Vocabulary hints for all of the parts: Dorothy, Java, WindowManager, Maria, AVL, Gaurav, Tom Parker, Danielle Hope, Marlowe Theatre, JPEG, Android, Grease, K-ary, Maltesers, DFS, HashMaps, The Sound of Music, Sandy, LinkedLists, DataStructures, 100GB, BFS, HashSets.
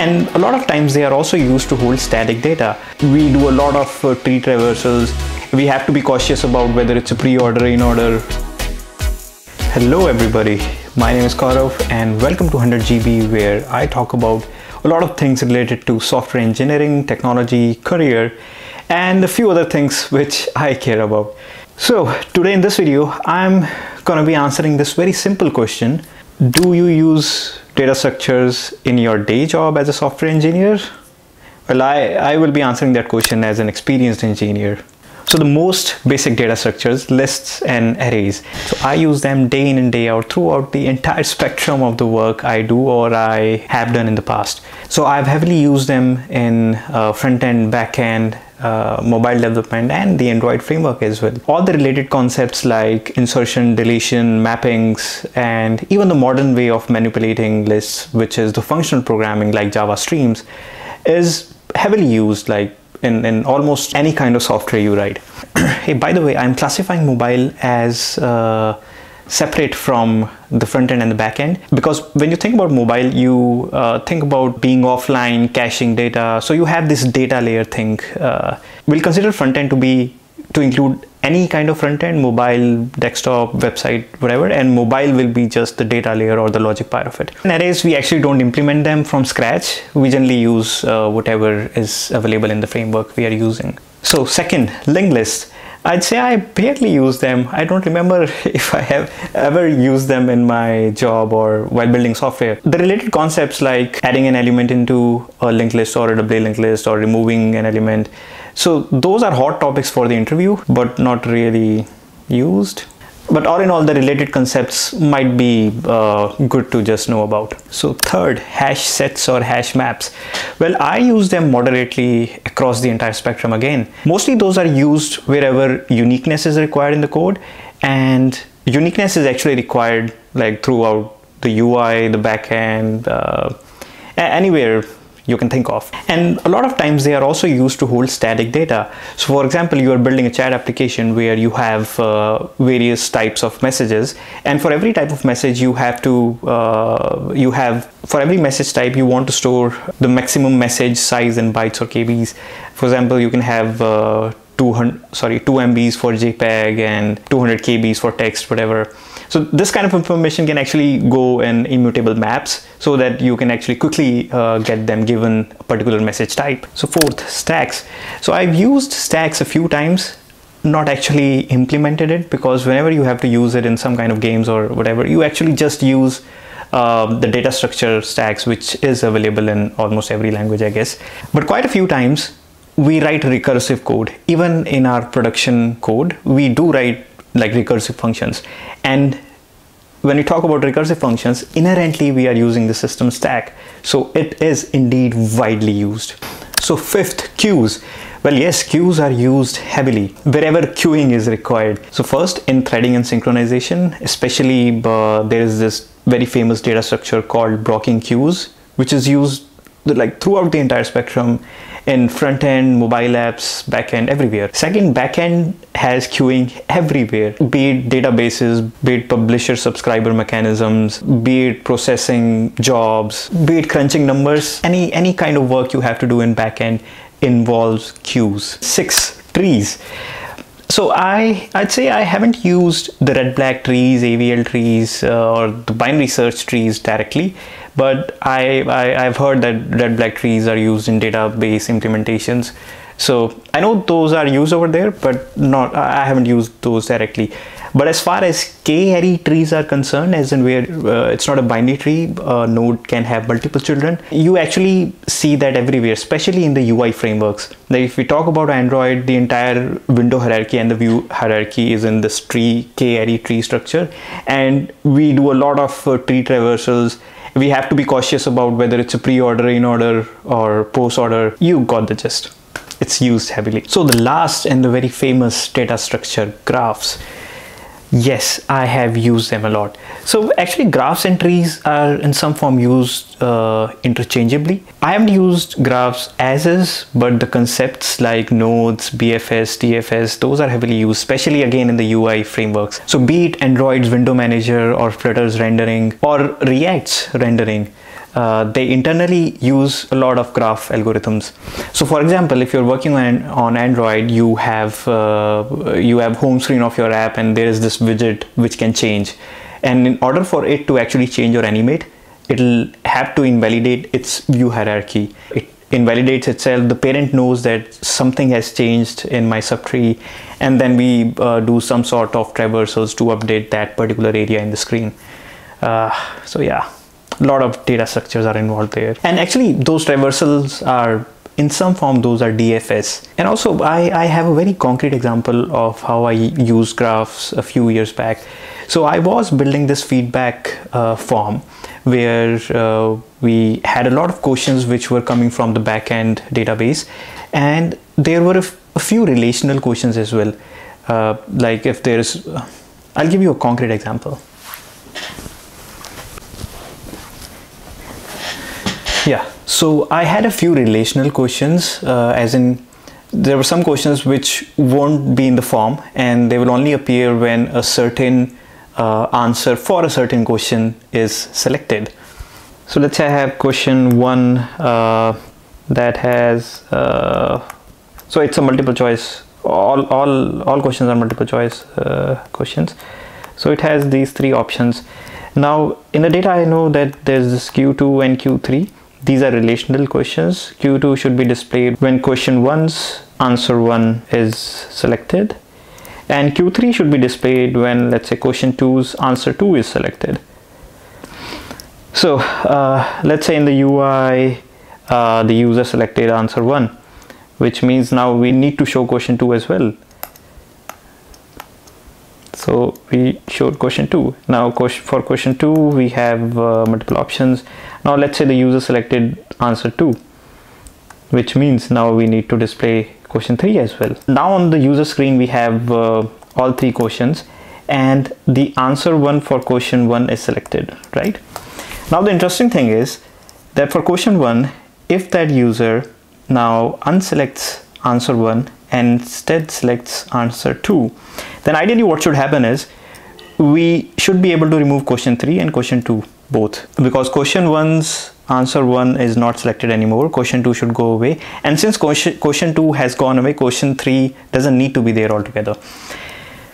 and a lot of times they are also used to hold static data. We do a lot of tree traversals. We have to be cautious about whether it's a pre-order, in-order. Hello everybody, my name is Gaurav and welcome to 100GB, where I talk about a lot of things related to software engineering, technology, career, and a few other things which I care about. So today in this video, I'm gonna be answering this very simple question. Do you use data structures in your day job as a software engineer? Well, I will be answering that question as an experienced engineer. So the most basic data structures, lists and arrays. So I use them day in and day out throughout the entire spectrum of the work I do or I have done in the past. So I've heavily used them in front-end, back-end, mobile development and the Android framework as well. All the related concepts like insertion, deletion, mappings, and even the modern way of manipulating lists, which is the functional programming like Java streams, is heavily used like in almost any kind of software you write. Hey, by the way, I'm classifying mobile as separate from the front end and the back end, because when you think about mobile, you think about being offline, caching data. So you have this data layer thing. We'll consider front end to include any kind of front end, mobile, desktop, website, whatever, and mobile will be just the data layer or the logic part of it. In arrays, we actually don't implement them from scratch. We generally use whatever is available in the framework we are using. So second, linked list. I'd say I barely use them. I don't remember if I have ever used them in my job or while building software. The related concepts like adding an element into a linked list or a doubly linked list or removing an element. So those are hot topics for the interview, but not really used. But all in all, the related concepts might be good to just know about. So third, hash sets or hash maps. Well, I use them moderately across the entire spectrum again. Mostly those are used wherever uniqueness is required in the code, and uniqueness is actually required like throughout the UI, the backend, anywhere you can think of. And a lot of times they are also used to hold static data. So for example, you are building a chat application where you have various types of messages, and for every type of message you have to for every message type you want to store the maximum message size in bytes or KBs. For example, you can have 2 MBs for JPEG and 200 KBs for text, whatever. So this kind of information can actually go in immutable maps so that you can actually quickly get them given a particular message type. So fourth, stacks. So I've used stacks a few times, not actually implemented it, because whenever you have to use it in some kind of games or whatever, you actually just use the data structure stacks, which is available in almost every language, I guess. But quite a few times we write recursive code. Even in our production code, we do write like recursive functions, and when we talk about recursive functions, inherently we are using the system stack, so it is indeed widely used. So fifth, queues. Well, yes, queues are used heavily wherever queuing is required. So first, in threading and synchronization, especially there is this very famous data structure called blocking queues, which is used like throughout the entire spectrum in front end, mobile apps, back end, everywhere. Second, back end has queuing everywhere, be it databases, be it publisher subscriber mechanisms, be it processing jobs, be it crunching numbers. Any kind of work you have to do in back end involves queues. Six, trees. So I'd say I haven't used the red-black trees, AVL trees, or the binary search trees directly, but I've heard that red-black trees are used in database implementations. So I know those are used over there, but I haven't used those directly. But as far as K-ary trees are concerned, as in where it's not a binary tree, a node can have multiple children, you actually see that everywhere, especially in the UI frameworks. Like if we talk about Android, the entire window hierarchy and the view hierarchy is in this tree, K-ary tree structure, and we do a lot of tree traversals. We have to be cautious about whether it's a pre-order, in-order, or post-order. You got the gist. It's used heavily. So the last and the very famous data structure, graphs. Yes, I have used them a lot. So actually graphs and trees are in some form used interchangeably. I haven't used graphs as is, but the concepts like nodes, BFS, DFS, those are heavily used, especially again in the UI frameworks. So be it Android's WindowManager or Flutter's rendering or React's rendering, they internally use a lot of graph algorithms. So for example, if you're working on Android, you have home screen of your app, and there is this widget which can change, and in order for it to actually change or animate, it'll have to invalidate its view hierarchy. It invalidates itself. The parent knows that something has changed in my subtree, and then we do some sort of traversals to update that particular area in the screen. So yeah, a lot of data structures are involved there, and actually those traversals are in some form, those are DFS. And also I have a very concrete example of how I used graphs a few years back. So I was building this feedback form where we had a lot of questions which were coming from the backend database, and there were a few relational questions as well. Like if there's, I'll give you a concrete example. Yeah, so I had a few relational questions, as in there were some questions which won't be in the form, and they will only appear when a certain answer for a certain question is selected. So let's say I have question one that has, so it's a multiple choice, all questions are multiple choice questions. So it has these three options. Now in the data, I know that there's this Q2 and Q3. These are relational questions. Q2 should be displayed when question 1's answer 1 is selected, and Q3 should be displayed when, let's say, question 2's answer 2 is selected. So let's say in the UI, the user selected answer 1, which means now we need to show question 2 as well. So we showed question 2. Now for question 2 we have multiple options. Now let's say the user selected answer 2, which means now we need to display question 3 as well. Now on the user screen we have all three questions, and the answer 1 for question 1 is selected, right? Now the interesting thing is that for question 1, if that user now unselects answer 1 and instead selects answer 2, then ideally what should happen is we should be able to remove question 3 and question 2 both, because question 1's answer 1 is not selected anymore. Question 2 should go away, and since question 2 has gone away, question 3 doesn't need to be there altogether.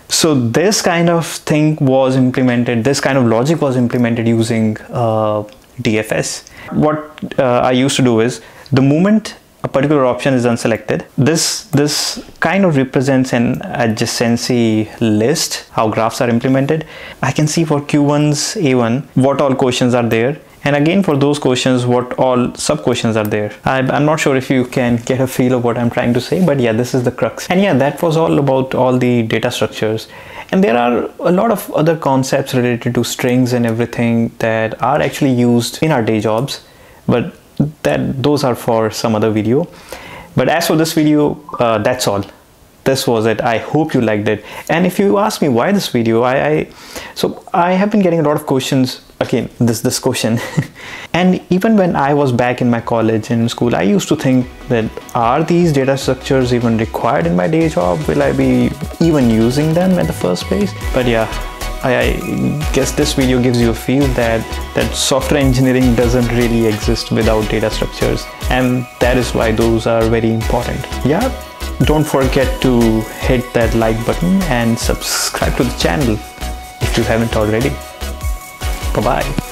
So this kind of thing was implemented, this kind of logic was implemented using DFS. What I used to do is, the moment a particular option is unselected, this kind of represents an adjacency list, how graphs are implemented. I can see for Q1's A1 what all questions are there, and again for those questions what all sub questions are there. I'm not sure if you can get a feel of what I'm trying to say, but yeah, this is the crux. And yeah, that was all about all the data structures, and there are a lot of other concepts related to strings and everything that are actually used in our day jobs, but those are for some other video. But as for this video, that's all. This was it. I hope you liked it. And if you ask me why this video, I have been getting a lot of questions, again this question and even when I was back in my college and school, I used to think that, are these data structures even required in my day job? Will I be even using them in the first place? But yeah, I guess this video gives you a feel that software engineering doesn't really exist without data structures, and that is why those are very important. Yeah, don't forget to hit that like button and subscribe to the channel if you haven't already. Bye-bye.